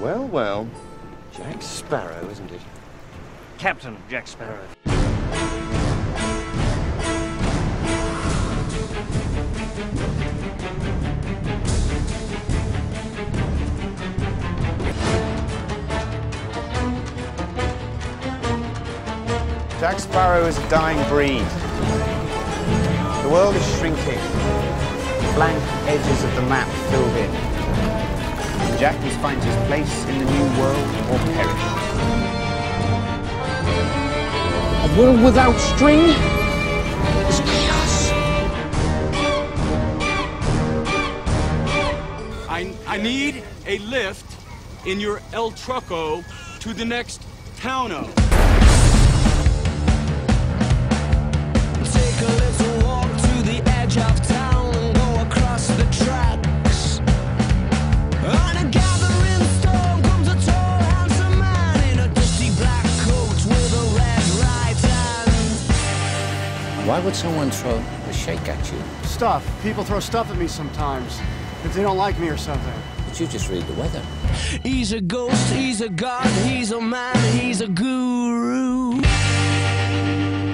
Well, well. Jack Sparrow, isn't it? Captain Jack Sparrow. Jack Sparrow is a dying breed. The world is shrinking. Blank edges of the map filled in. And Jack must find his place in the new world or perish. A world without string is chaos. I need a lift in your El Trucco to the next towno. Of town and go across the tracks. On a gathering storm comes a tall, handsome man in a dusty black coat with a red right hand. Why would someone throw a shake at you? Stuff. People throw stuff at me sometimes. If they don't like me or something. But you just read the weather. He's a ghost, he's a god, he's a man, he's a guru.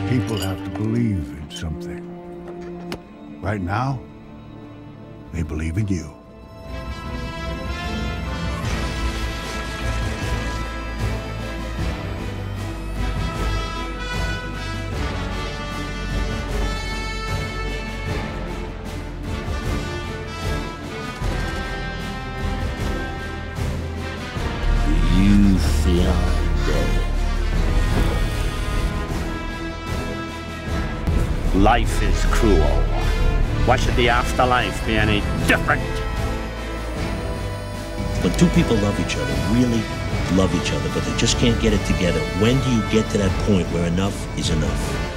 People have to believe in something. Right now, they believe in you. Do you feel dead? Life is cruel. Why should the afterlife be any different? When two people love each other, really love each other, but they just can't get it together, when do you get to that point where enough is enough?